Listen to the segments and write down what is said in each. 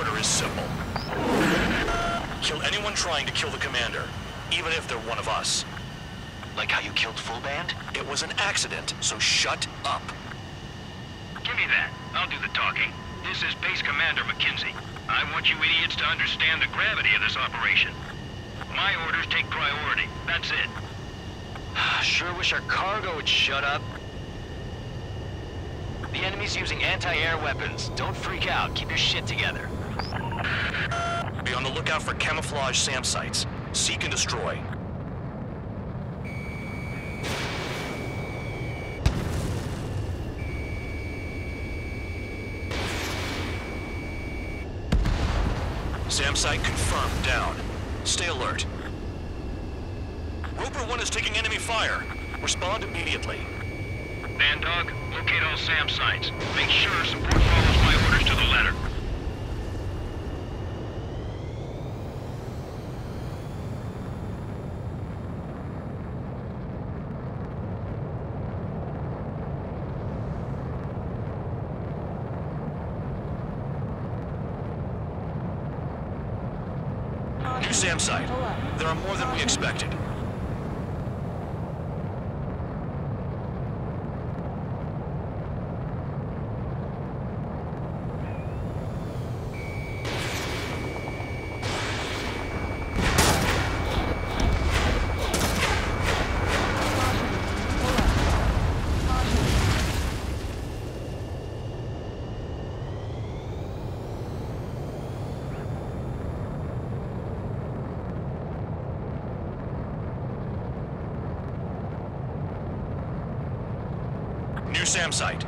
order is simple. Kill anyone trying to kill the commander, even if they're one of us. Like how you killed Fullband? It was an accident, so shut up. Give me that. I'll do the talking. This is Base Commander McKenzie. I want you idiots to understand the gravity of this operation. My orders take priority. That's it. Sure wish our cargo would shut up. The enemy's using anti-air weapons. Don't freak out. Keep your shit together. Be on the lookout for camouflage SAM sites. Seek and destroy. SAM site confirmed down. Stay alert. Roper 1 is taking enemy fire. Respond immediately. Bandog, locate all SAM sites. Make sure support follows my orders to the letter. New SAM site. There are more than we expected. New SAM site.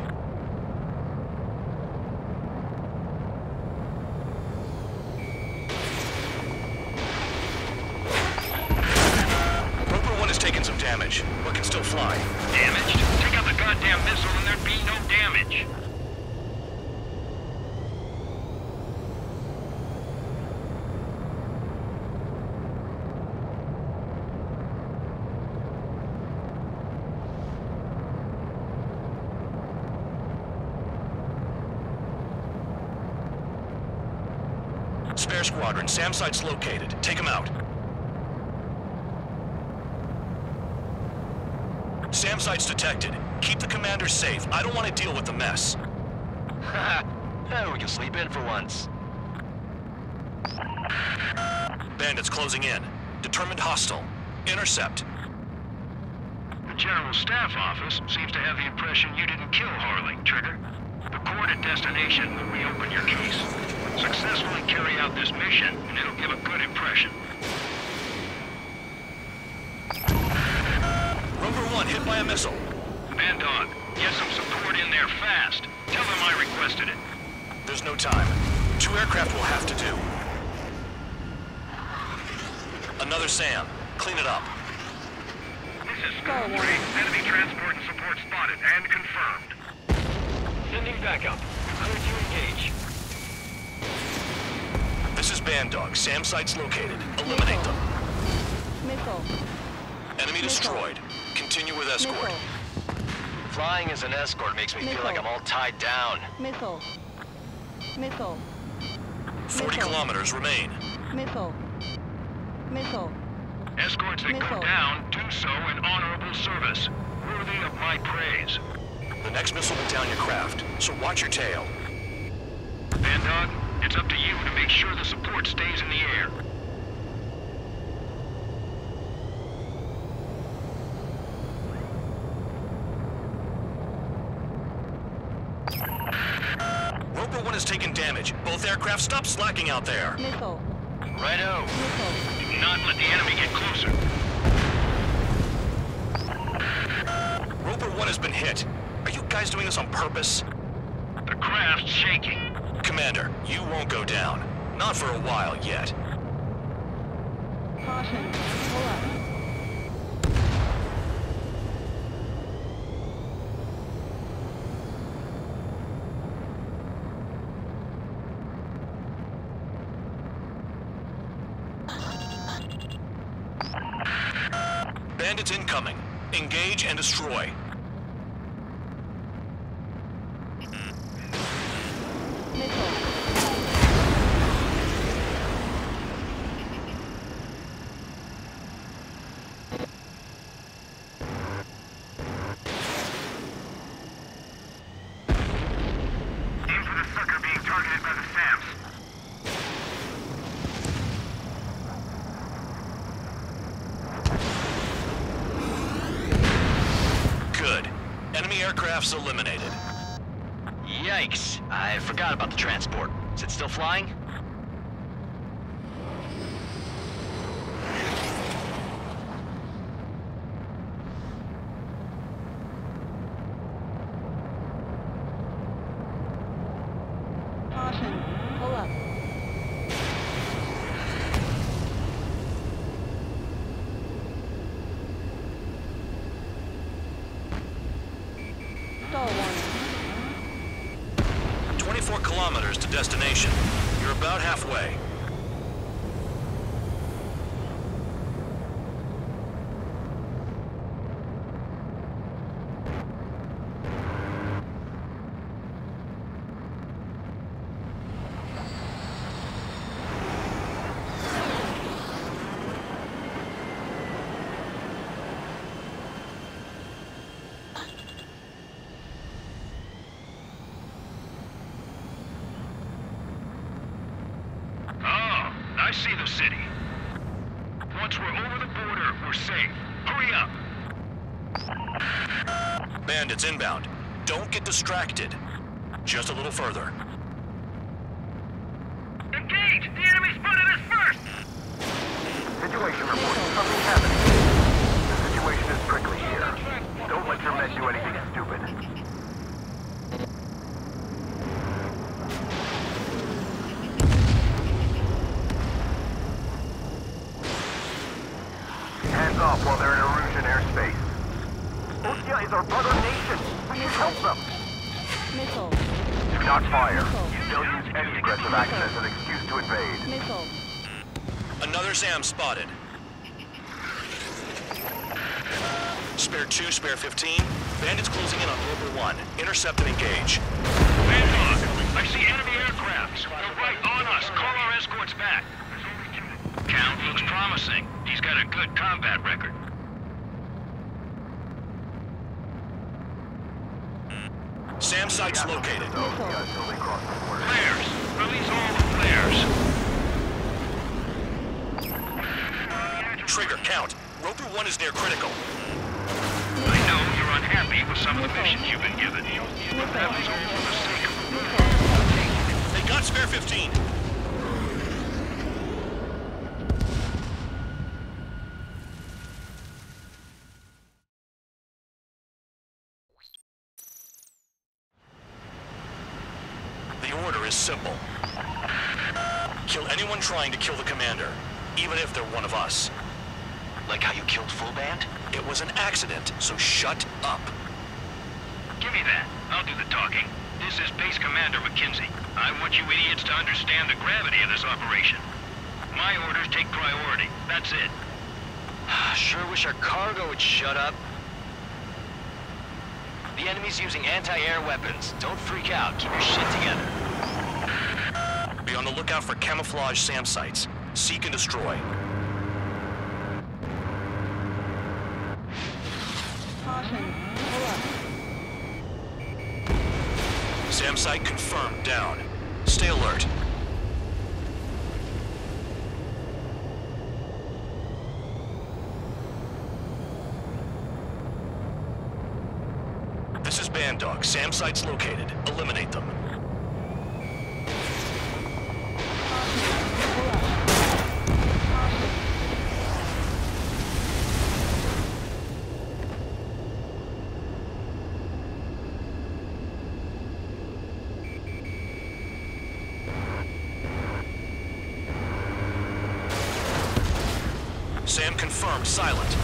Roper 1 has taken some damage, but can still fly. Damaged? Take out the goddamn missile and there'd be no damage. Spare Squadron, SAM site's located. Take them out. SAM site's detected. Keep the commander safe. I don't want to deal with the mess. We can sleep in for once. Bandits closing in. Determined hostile. Intercept. The General Staff Office seems to have the impression you didn't kill Harling, Trigger. Record at destination when we open your case. Successfully carry out this mission, and it'll give a good impression. Roper 1 hit by a missile. Bandog, get some support in there fast. Tell them I requested it. There's no time. 2 aircraft will have to do. Another SAM. Clean it up. This is Skull 3. Enemy transport and support spotted and confirmed. Sending backup. Clear to engage. This is Bandog. SAM site's located. Eliminate them. Missile. Enemy destroyed. Continue with escort. Missile. Flying as an escort makes me feel like I'm all tied down. Missile. Missile. 40 kilometers remain. Missile. Missile. Escorts that go down do so in honorable service. Worthy of my praise. The next missile will down your craft, so watch your tail. Bandog, it's up to you to make sure the support stays in the air. Roper 1 has taken damage. Both aircraft stop slacking out there. Missile. Righto. Missile. Do not let the enemy get closer. Roper 1 has been hit. Are you guys doing this on purpose? The craft's shaking. Commander, you won't go down. Not for a while yet. Caution. Pull up. Bandits incoming. Engage and destroy. Missile. good. Enemy aircraft's eliminated. Yikes. I forgot about the transport. Is it still flying? See the city. Once we're over the border, we're safe. Hurry up! Bandits inbound. Don't get distracted. Just a little further. Engage! The enemy spotted us first! Situation report. Something's happening. The situation is prickly here. Don't let your men do anything stupid. While they're in Erusion airspace. Ostia is our brother nation. We need help them. Missile. Do not fire. Don't use any aggressive action as an excuse to invade. Missile. Another SAM spotted. Spare 2, Spare 15. Bandits closing in on Global 1. Intercept and engage. Bandog, I see enemy aircraft. They're right on us. Call our escorts back. Count looks promising. He's got a good combat record. SAM site's located. Flares! Release all the flares! Trigger, count. Roper 1 is near critical. I know you're unhappy with some of the missions you've been given. But that was all for the sake of the world. They got Spare 15! Simple. Kill anyone trying to kill the commander, even if they're one of us. Like how you killed Fullband? It was an accident, so shut up. Give me that. I'll do the talking. This is Base Commander McKenzie. I want you idiots to understand the gravity of this operation. My orders take priority. That's it. Sure wish our cargo would shut up. The enemy's using anti-air weapons. Don't freak out. Keep your shit together. Be on the lookout for camouflage SAM sites. Seek and destroy. SAM site confirmed down. Stay alert. This is Bandog. SAM sites located. Eliminate them. SAM confirmed, silent.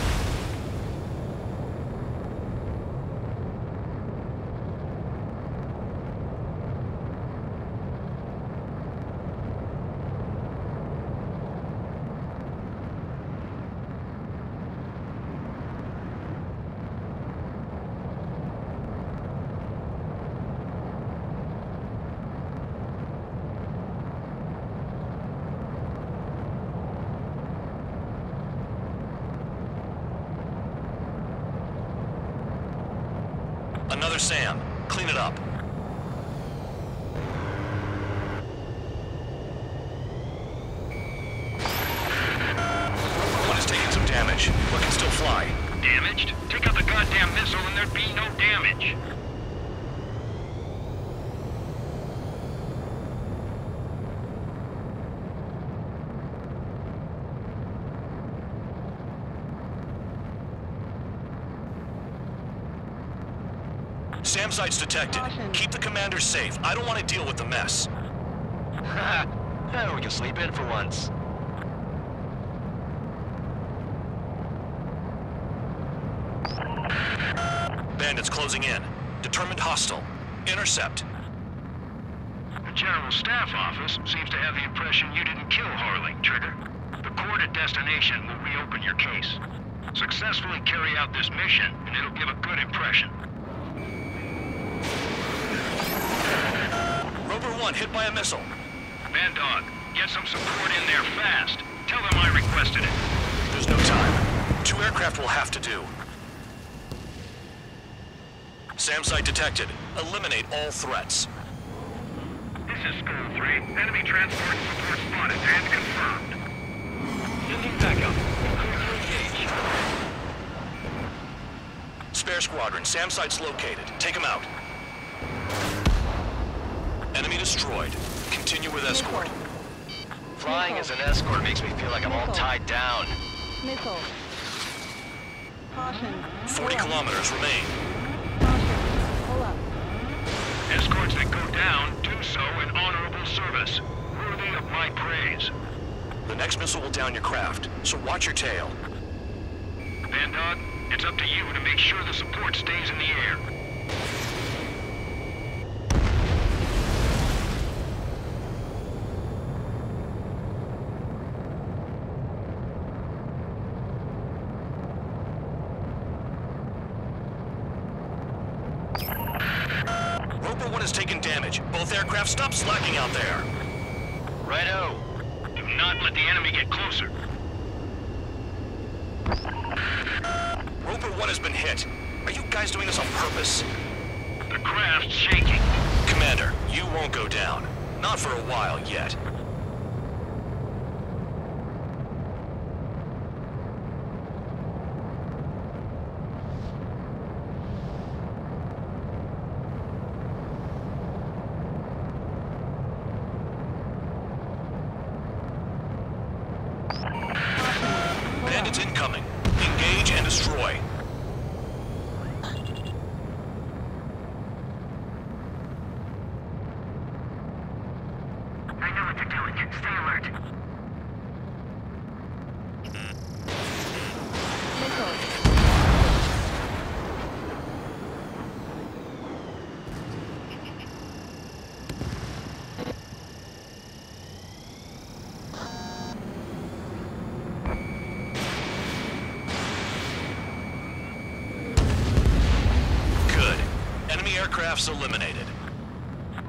Another SAM. Clean it up. One is taking some damage, but can still fly. Damaged? Take out the goddamn goddamn missile and there'd be no damage. SAM sites detected. Keep the commander safe. I don't want to deal with the mess. We can sleep in for once. Bandits closing in. Determined hostile. Intercept. The General Staff Office seems to have the impression you didn't kill Harling, Trigger. The court at destination will reopen your case. Successfully carry out this mission, and it'll give a good impression. Roper 1 hit by a missile. Bandog, get some support in there fast. Tell them I requested it. There's no time. 2 aircraft will have to do. SAM site detected. Eliminate all threats. This is School 3. Enemy transport support spotted and confirmed. Sending backup. Engage. Spare squadron. SAM site's located. Take them out. Enemy destroyed. Continue with escort. Missile. Flying as an escort makes me feel like I'm all tied down. Missile. Caution. 40 kilometers remain. Caution. Pull up. Escorts that go down do so in honorable service, worthy of my praise. The next missile will down your craft, so watch your tail. Bandog, it's up to you to make sure the support stays in the air. Both aircraft, stop slacking out there. Righto. Do not let the enemy get closer. Roper 1 has been hit. Are you guys doing this on purpose? The craft's shaking. Commander, you won't go down. Not for a while yet. Incoming. Engage and destroy. I know what you're doing. Stay alert. Aircraft's eliminated.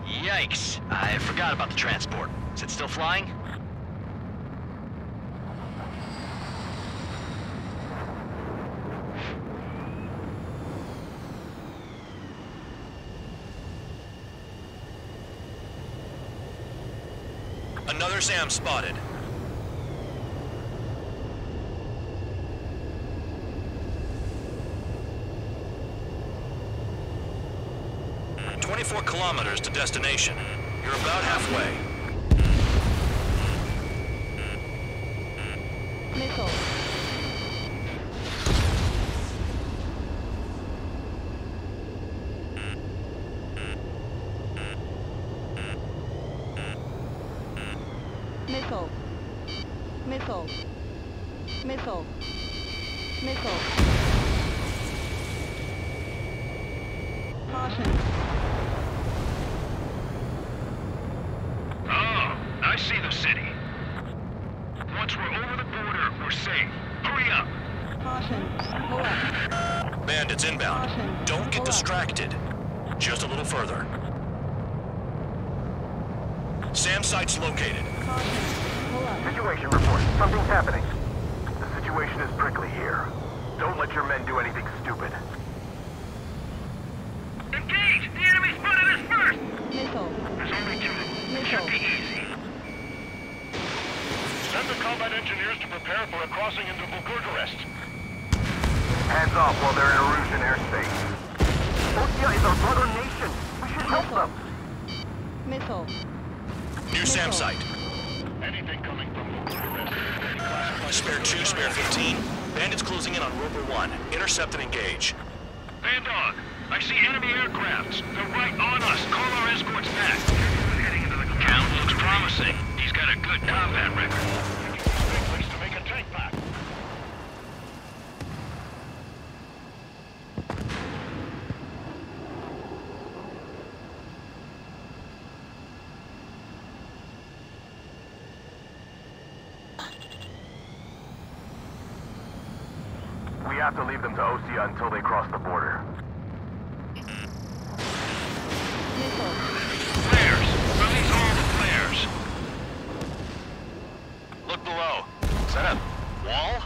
Yikes! I forgot about the transport. Is it still flying? Another SAM spotted. Kilometers to destination. You're about halfway. Missile. Missile. Missile. Missile. Missile. Caution. See the city. Once we're over the border, we're safe. Hurry up! Caution. Pull up. Bandits inbound. Caution. Don't get distracted. Just a little further. SAM site's located. Caution. Pull up. Situation report. Something's happening. The situation is prickly here. Don't let your men do anything stupid. Engage! The enemy spotted us first! Missile. There's only 2. Missile. It should be easy. Send the combat engineers to prepare for a crossing into Bulgurga. Heads off while they're in Erusion airspace. Ostia is our brother nation. We should help them. Missile. New SAM site. Anything coming from Bulgurga. Spare 2, Spare 15. Bandits closing in on Roper 1. Intercept and engage. Bandog, I see enemy aircrafts. They're right on us. Call our escorts back. Count looks promising. He's got a good combat record. We have to leave them to Ostia until they cross the border. Flares! Release all the flares! Look below. Is that a wall?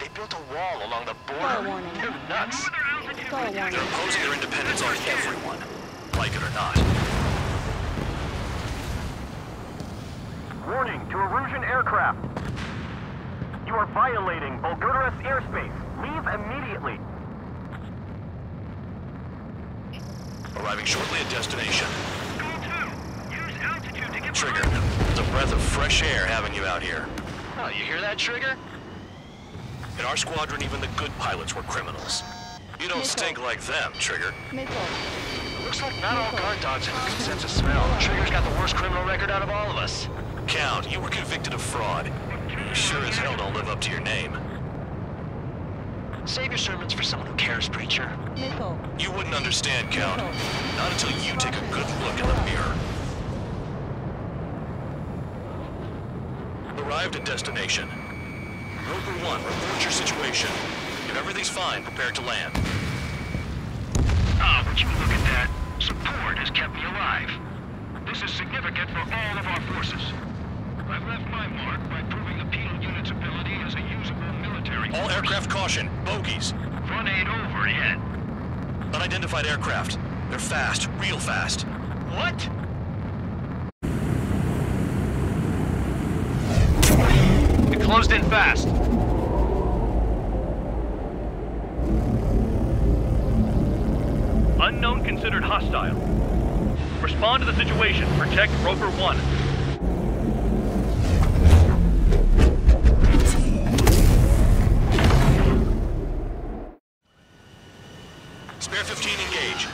They built a wall along the border. They're nuts. They're imposing their independence on everyone, like it or not. Warning to Erusion aircraft! You are violating Bulgurga's airspace. Leave immediately. Arriving shortly at destination. School 2, use altitude to get... Trigger, it's a breath of fresh air having you out here. Oh, you hear that, Trigger? In our squadron, even the good pilots were criminals. You don't stink like them, Trigger. Looks like not all guard dogs have a good sense of smell. Trigger's got the worst criminal record out of all of us. Count, you were convicted of fraud. You sure as hell don't live up to your name. Save your sermons for someone who cares, preacher. Missile. You wouldn't understand, Count. Missile. Not until you take a good look in the mirror. Arrived at destination. Roper 1, report your situation. If everything's fine, prepare to land. Ah, would you look at that? Support has kept me alive. This is significant for all of our forces. I've left my mark by proving the penal unit's ability as a usable military force. All aircraft caution. Bogies. Run ain't over yet. Unidentified aircraft. They're fast. Real fast. What? It closed in fast. Unknown considered hostile. Respond to the situation. Protect Roper 1. Spare 15, engage.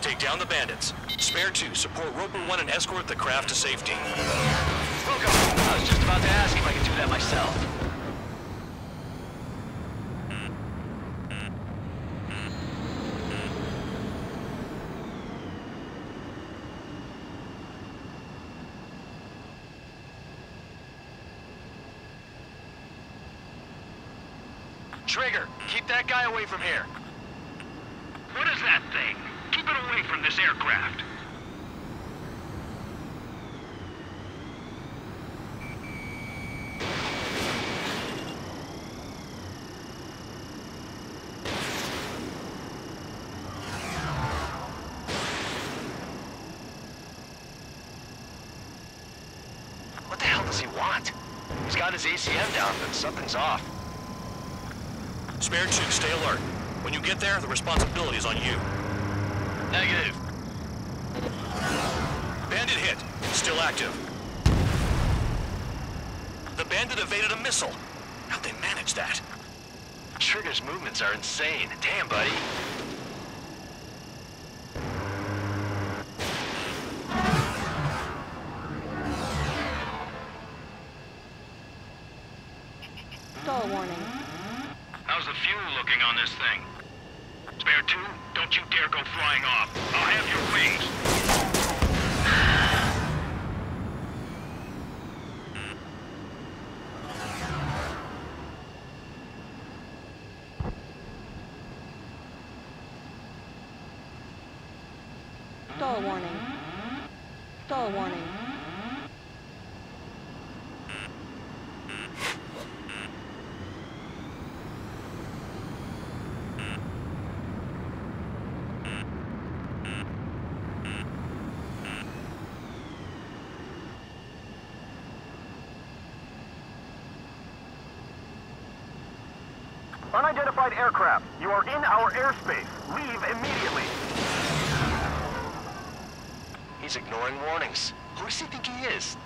Take down the bandits. Spare 2, support Roper 1 and escort the craft to safety. Welcome. I was just about to ask if I could do that myself. Trigger, keep that guy away from here. What is that thing? Keep it away from this aircraft. What the hell does he want? He's got his ECM down, but something's off. Spare 2, stay alert. When you get there, the responsibility is on you. Negative. Bandit hit. Still active. The bandit evaded a missile. How'd they manage that? Trigger's movements are insane. Damn, buddy. Skull warning. How's the fuel looking on this thing? Spare 2, don't you dare go flying off. I'll have your wings. Stall warning. Stall warning. Unidentified aircraft, you are in our airspace. Leave immediately. He's ignoring warnings. Who does he think he is?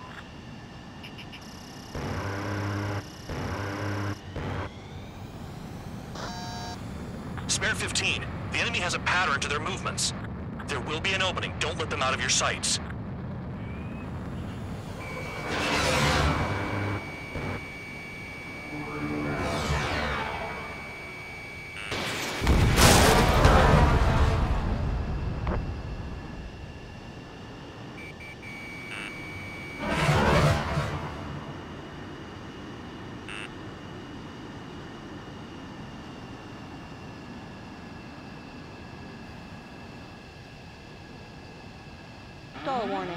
Spare 15. The enemy has a pattern to their movements. There will be an opening. Don't let them out of your sights. Skull warning.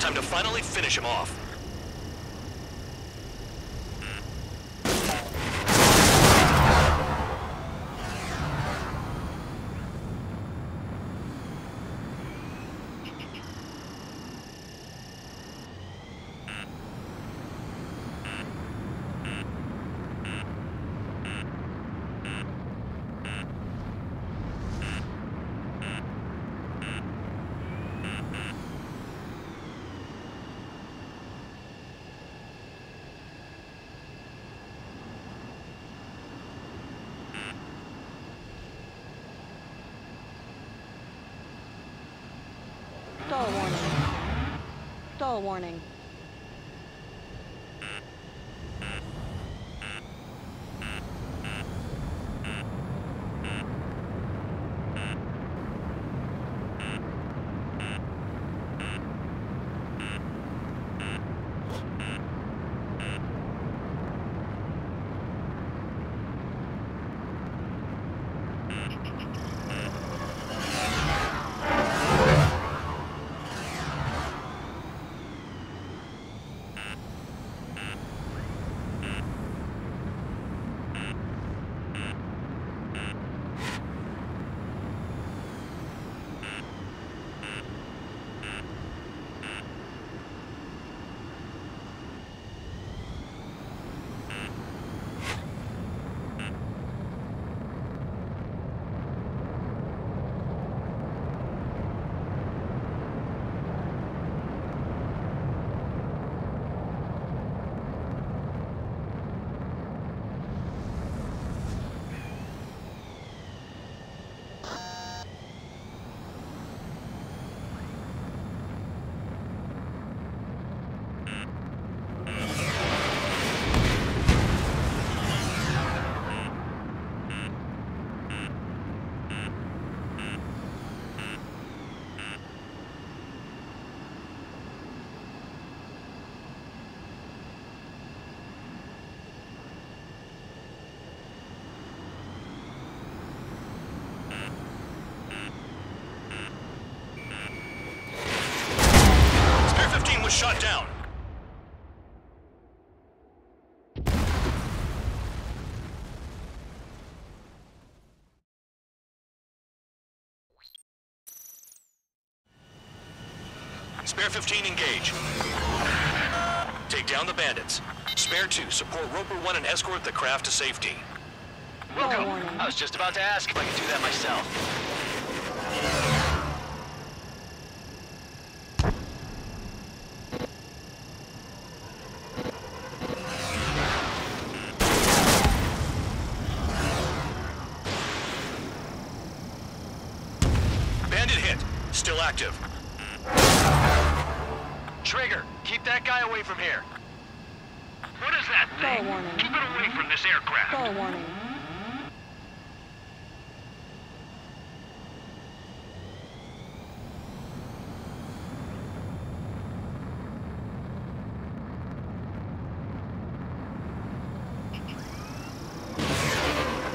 Time to finally finish him off. Skull warning. Skull warning. Spare 15, engage. Take down the bandits. Spare 2, support Roper 1 and escort the craft to safety. Welcome. I was just about to ask if I could do that myself. Still active. Trigger, keep that guy away from here. What is that thing? Keep it away from this aircraft. Skull warning.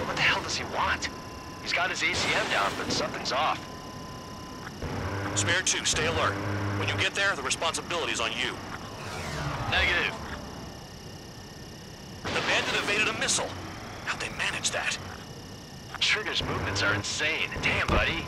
What the hell does he want? He's got his ECM down, but something's off. Spare 2, stay alert. When you get there, the responsibility's on you. Negative. The bandit evaded a missile. How'd they manage that? Trigger's movements are insane. Damn, buddy.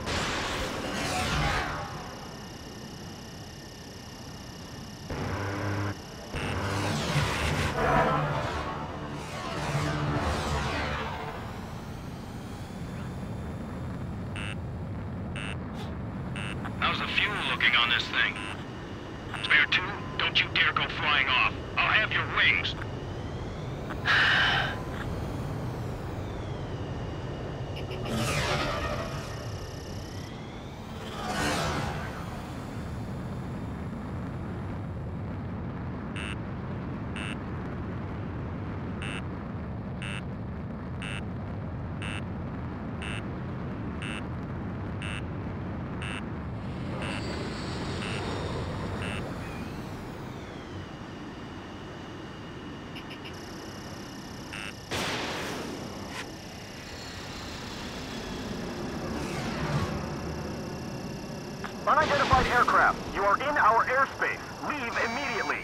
Unidentified aircraft, you are in our airspace. Leave immediately.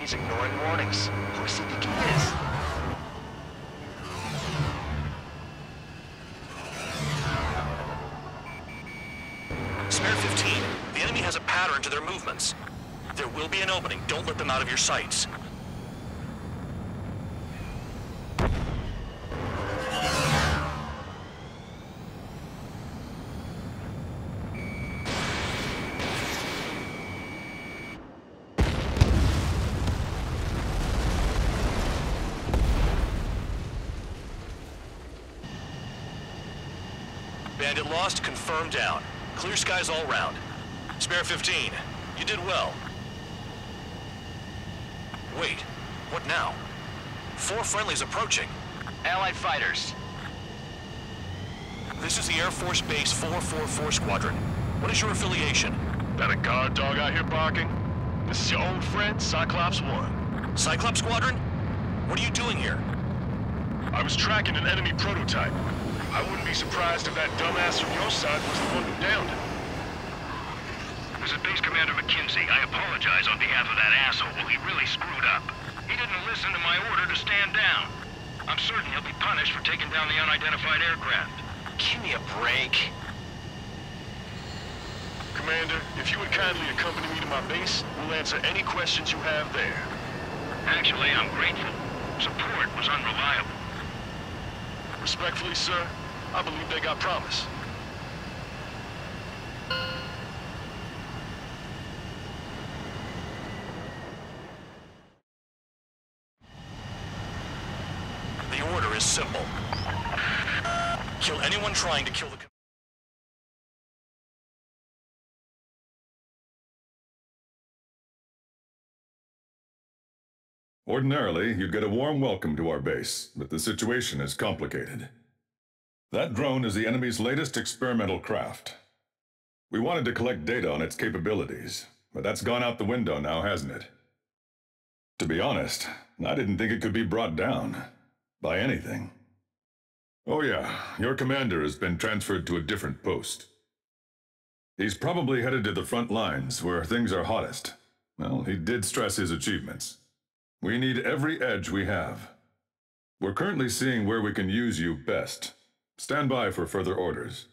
He's ignoring warnings. Who does he think he is? Spare 15, the enemy has a pattern to their movements. There will be an opening. Don't let them out of your sights. Bandit lost, confirmed down. Clear skies all round. Spare 15, you did well. Wait, what now? 4 friendlies approaching. Allied fighters. This is the Air Force Base 444 Squadron. What is your affiliation? Got a guard dog out here barking? This is your old friend, Cyclops 1. Cyclops Squadron? What are you doing here? I was tracking an enemy prototype. I wouldn't be surprised if that dumbass from your side was the one who downed it. This is Base Commander McKenzie. I apologize on behalf of that asshole. He really screwed up. He didn't listen to my order to stand down. I'm certain he'll be punished for taking down the unidentified aircraft. Give me a break. Commander, if you would kindly accompany me to my base, we'll answer any questions you have there. Actually, I'm grateful. Support was unreliable. Respectfully, sir, I believe they got promise. The order is simple. Kill anyone trying to kill the... Ordinarily, you'd get a warm welcome to our base, but the situation is complicated. That drone is the enemy's latest experimental craft. We wanted to collect data on its capabilities, but that's gone out the window now, hasn't it? To be honest, I didn't think it could be brought down by anything. Oh yeah, your commander has been transferred to a different post. He's probably headed to the front lines where things are hottest. Well, he did stress his achievements. We need every edge we have. We're currently seeing where we can use you best. Stand by for further orders.